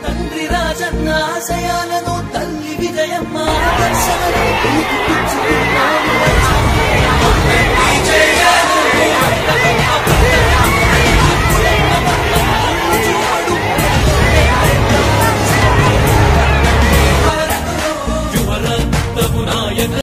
Tanri Rajana Sayalanu Talli Vijayamma.